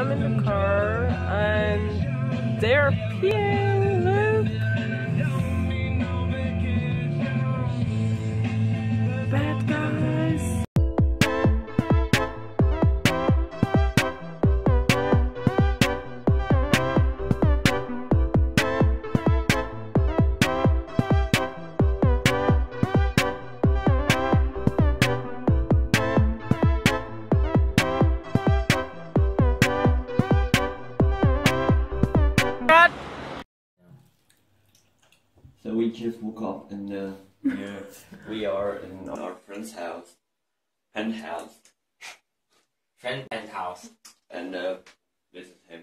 I'm in the car and they're peeing. Look. Bad guys. So we just woke up and we are in our friend's house, penthouse, and this is him.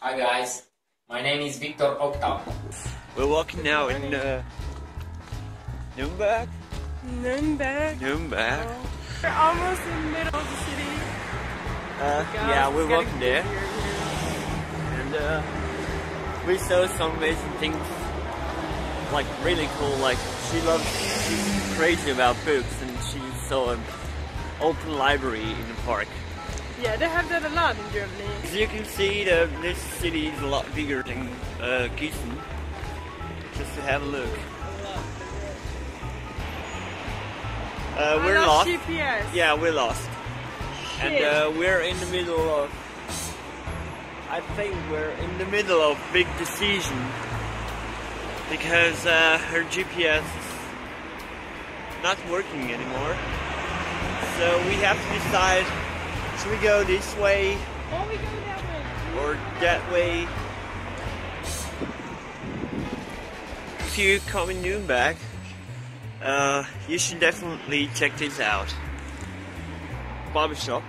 Hi guys, my name is Victor Okta. We're walking now in Nuremberg. Nuremberg. Oh. We're almost in the middle of the city. Yeah, we're walking there, and we saw some amazing things, like really cool, like she's crazy about books, and she saw an open library in the park. Yeah, they have that a lot in Germany. As you can see, this city is a lot bigger than Gießen, just to have a look. We're lost. GPS. Yeah, we're lost. Shit. And we're in the middle of... I think we're in the middle of a big decision, because her GPS is not working anymore. So we have to decide, should we go this way, or we go that way, or that way? If you come in Nuremberg, you should definitely check this out. Barbershop.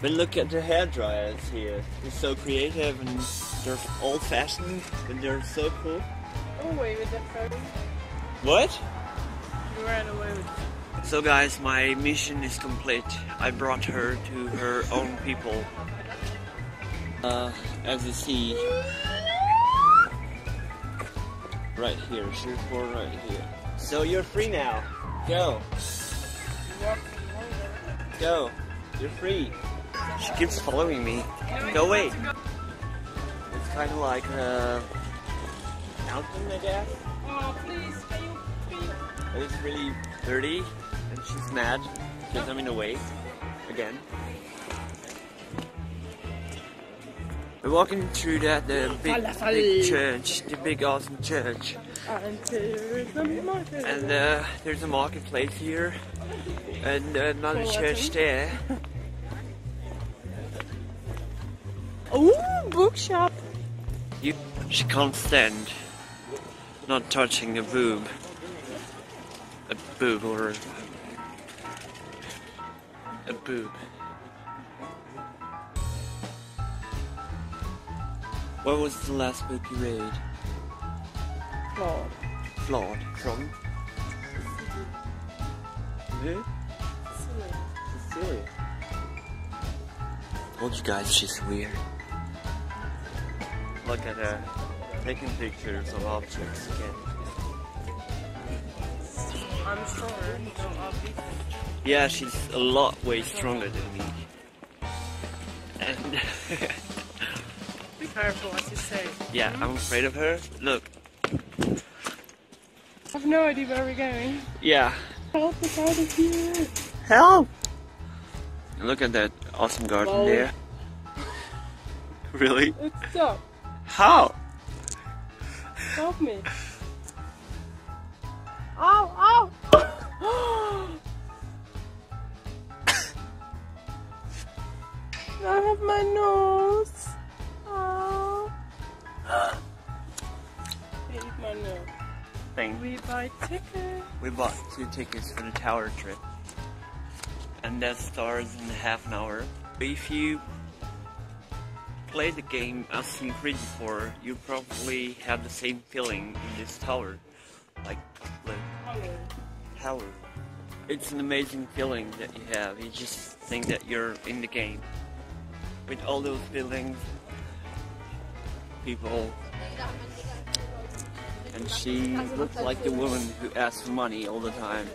But look at the hairdryers here. They're so creative and they're old-fashioned and they're so cool. Oh, wait with that photo. What? You ran away with it. So guys, my mission is complete. I brought her to her own people. As you see, right here. She's born right here. So you're free now. Go. Go. You're free. She keeps following me. Go away. It's kind of like a mountain, I guess. Oh, please. It's really dirty, and she's mad because I'm in the way again. We're walking through that big church, the big awesome church. And there's a marketplace here, and another church there. Oh, bookshop! She can't stand not touching a boob. What was the last book you read? Flawed. From? Who? Cecilia. Told you guys she's weird. Look at her, taking pictures of objects again. I'm stronger, no objects. Yeah, she's a lot way stronger than me. And be careful what you say. Yeah, I'm afraid of her. Look. I have no idea where we're going. Yeah. Help us out of here. Help! Look at that awesome garden there. Really? It's stuck. How? Help me. Ow, ow! I have my nose. Ow. I hate my nose. Thing. We buy tickets. We bought 2 tickets for the tower trip. And that starts in half an hour. If you play the game as in Creed before, you probably have the same feeling in this tower. Like the tower. It's an amazing feeling that you have. You just think that you're in the game. With all those feelings, people. And she looked like the woman who asks for money all the time.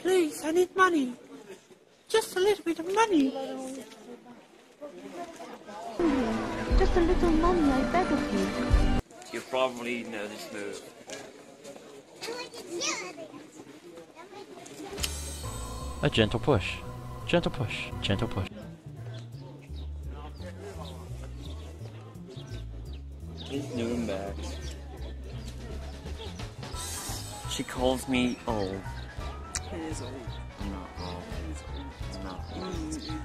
Please, I need money. Just a little bit of money. Just a little money, I beg of you. You probably know this move. A gentle push. Gentle push. Gentle push. It's Nuremberg. She calls me old. It is old. I'm not old. It's not old. It's not old.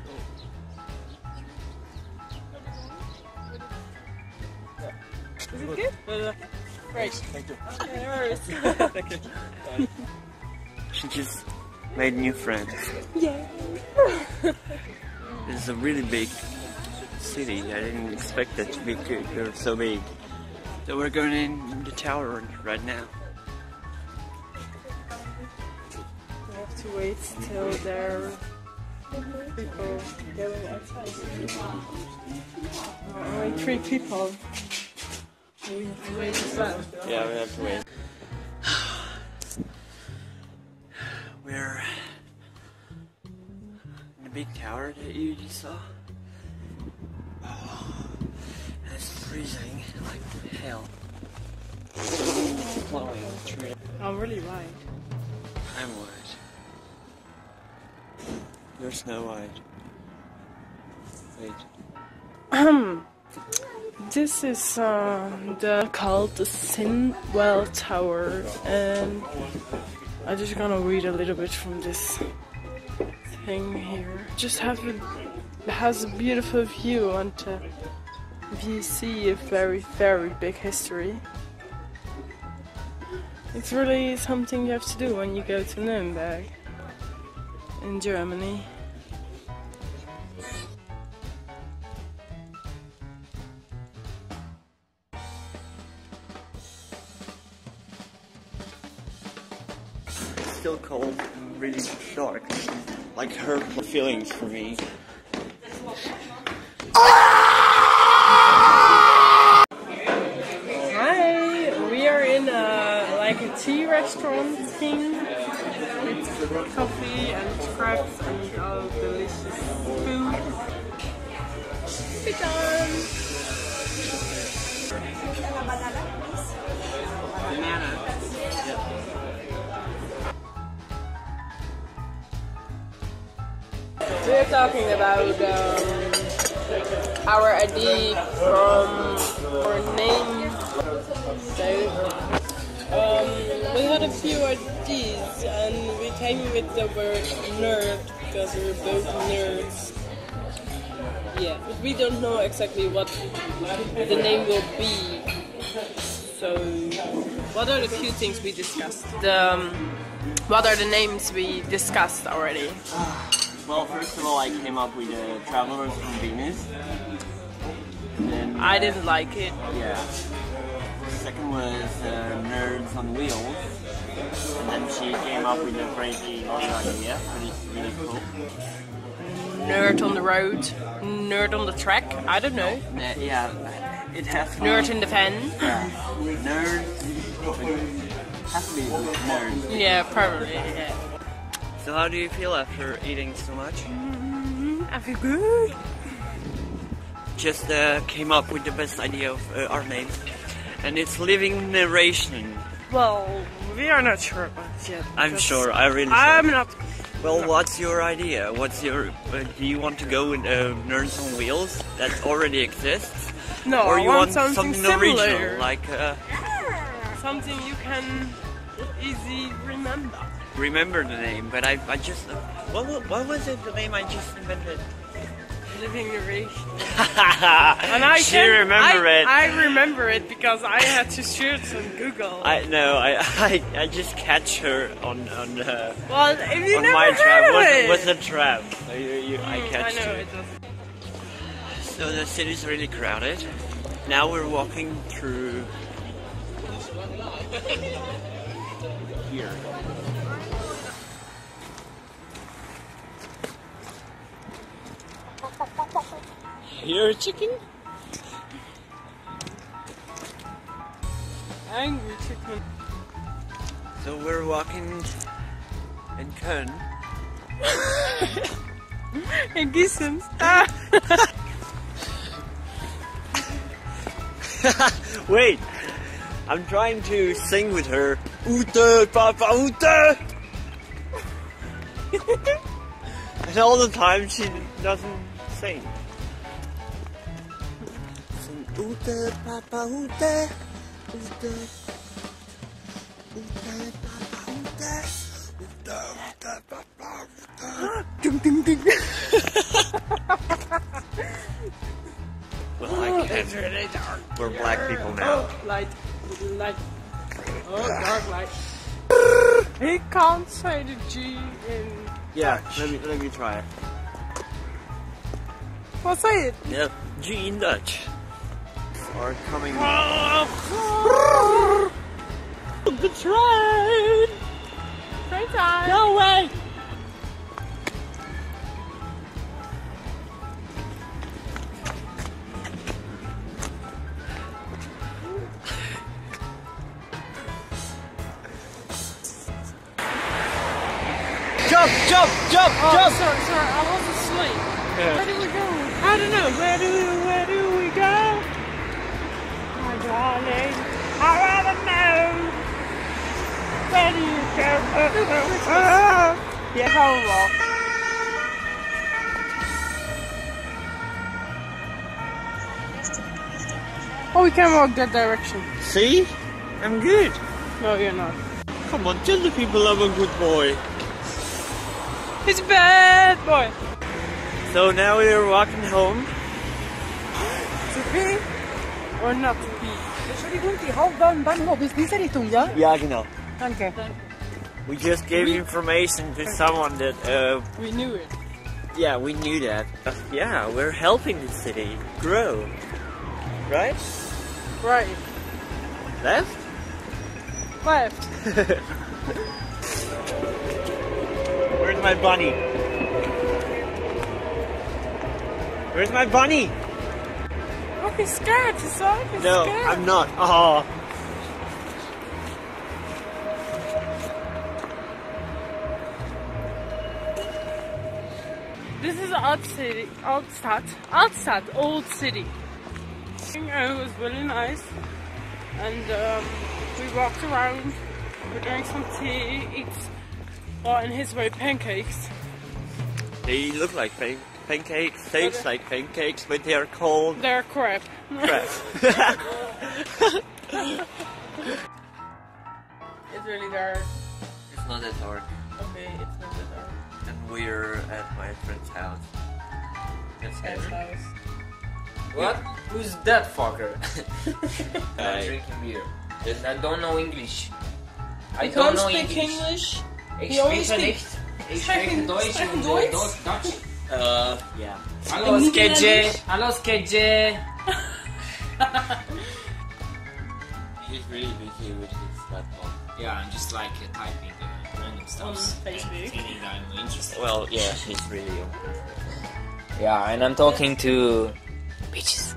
Is it good? Great. Right. Thank you. No worries. Thank you. She just made new friends. Yeah. It's a really big city. I didn't expect it to be so big. So we're going in the tower right now. We have to wait till there are people going outside. Only three people. We have to wait as well. Yeah, we have to wait. We're in the big tower that you just saw. Oh, and it's freezing like hell. It's blowing through. I'm really wide. I'm wide. You're Snow White. Wait. This is called the Sinwell Tower, and I'm just gonna read a little bit from this thing here. Just have a has a beautiful view onto VC, a very, very big history. It's really something you have to do when you go to Nuremberg in Germany. It's still cold and really dark, like her feelings for me. Hi, we are in a tea restaurant thing with coffee and crepes and all delicious food. Sit down. Banana. We're talking about our ID from our name. So, we had a few IDs and we came with the word nerd because we were both nerds. Yeah, but we don't know exactly what the name will be. So, what are the few things we discussed? What are the names we discussed already? Well, first of all, I came up with Travelers from Venus. Then, I didn't like it. Yeah. The second was Nerds on Wheels. And then she came up with a crazy idea, which is really cool. Nerd on the road. Nerd on the track. I don't know. Yeah. It has to be. Nerd in the van. Yeah. Nerd. It has to be nerd. Yeah, probably. Yeah. So how do you feel after eating so much? I feel good. Just came up with the best idea of our name, and it's Living Narration. Well, we are not sure about it yet. I'm sure. I really. I'm sure. Not. Well, no. What's your idea? What's your? Do you want to go with Nerds on Wheels that already exists? No. Or you want something original, like something you can easily remember. Remember the name, but I just what was it? The name I just invented. Living Narration. And I remember it because I had to search on Google. I just catch her on well, you on never my trap. What was a trap? I catch her. It was. So the city's really crowded. Now we're walking through here. You're a chicken? Angry chicken. So we're walking in Köln. In Gießen. Wait, I'm trying to sing with her. Ute, Papa Ute! And all the time she doesn't sing. Sing Ute, Papa Ute. Ute, Ute, Papa Ute. Ute, Ute, Papa Ute. Ding, ding, ding. Well, I can't. We're black people now. Oh, light. Light. Oh, dark light. He can't say the G in. Yeah, let me try it. Well, say it. Yep, G in Dutch. Or coming. The train. Train time. No way. Jump, jump, jump, jump! Sorry, I was asleep. Yeah. Where do we go? I don't know. Where do we go? My darling, I rather know. Where do you go? Yeah, hold on. Oh, we can walk that direction. See? I'm good. No, you're not. Come on, tell the people I'm a good boy. He's a bad boy. So now we are walking home. To pee or not to pee? Entschuldigung, die Hauptbahnhof ist diese Richtung, ja? Ja, genau. Danke. We just gave information to someone that... we knew it. Yeah, we knew that. Yeah, we're helping the city grow. Right? Right. Left? Left. Where's my bunny? Where's my bunny? Oh, he's scared. He's all scared. No, I'm not. Oh. This is Altstadt, old city. I think it was really nice. And we walked around. We drank some tea. Oh, and his way pancakes. They look like pancakes, tastes like pancakes, but they are cold. They're crap. Crap. It's really dark. It's not that dark. Okay, it's not that dark. And we're at my friend's house. Friend's house. What? Yeah. Who's that fucker? I'm drinking beer. Yes, I don't know English. I don't speak English. Ich spreche nicht. Ich spreche Deutsch und Deutsch. Ja. Hallo Skedje. Hallo Skedje. He's really busy with his platform. Yeah, I'm just like typing random stuff. I'm interested. Well, yeah, he's really. Yeah, and I'm talking to bitches.